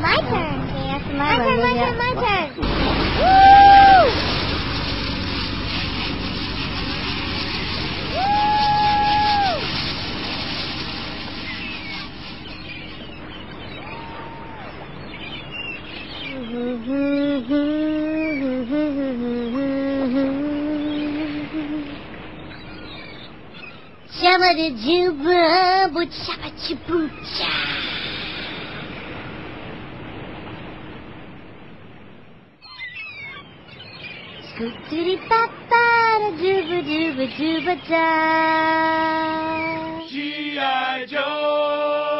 My turn. Shabba da juba, but shabba chibucha. Scoot-doody papa da juba juba juba da. G.I. Joe.